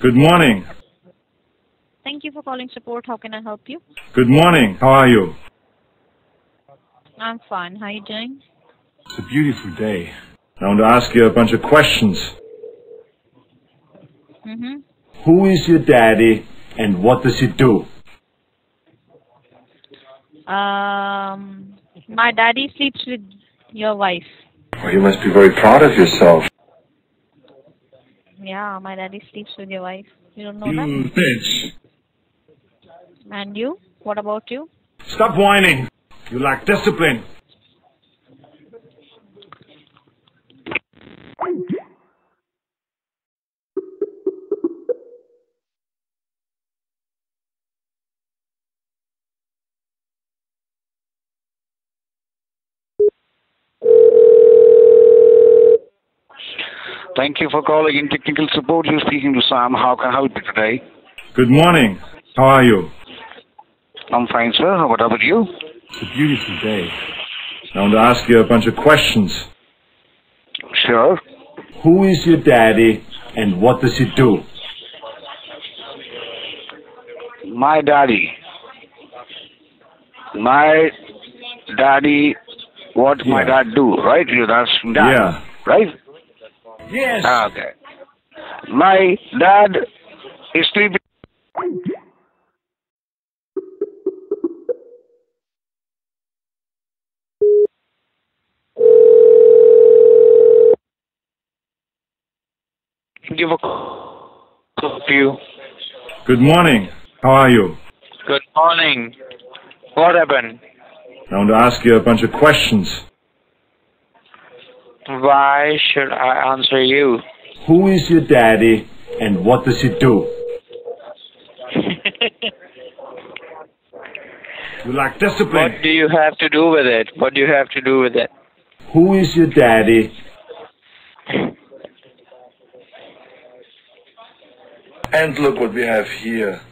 Good morning. Thank you for calling support. How can I help you? Good morning. How are you? I'm fine. How are you doing? It's a beautiful day. I want to ask you a bunch of questions. Who is your daddy and what does he do? My daddy sleeps with your wife. Oh, you must be very proud of yourself. Yeah, my daddy sleeps with your wife. You don't know that? Bitch. And you? What about you? Stop whining. You lack discipline. Thank you for calling in technical support. You're speaking to Sam. How can I help you today? Good morning. How are you? I'm fine, sir. How about you? It's a beautiful day. I want to ask you a bunch of questions. Sure. Who is your daddy and what does he do? My daddy. My dad do, right? You asked dad, right? Yes. Okay. My dad is sleeping. Give a call to you. Good morning. How are you? Good morning. What happened? I want to ask you a bunch of questions. Why should I answer you? Who is your daddy and what does he do? You lack discipline. What do you have to do with it? What do you have to do with it? Who is your daddy and look what we have here.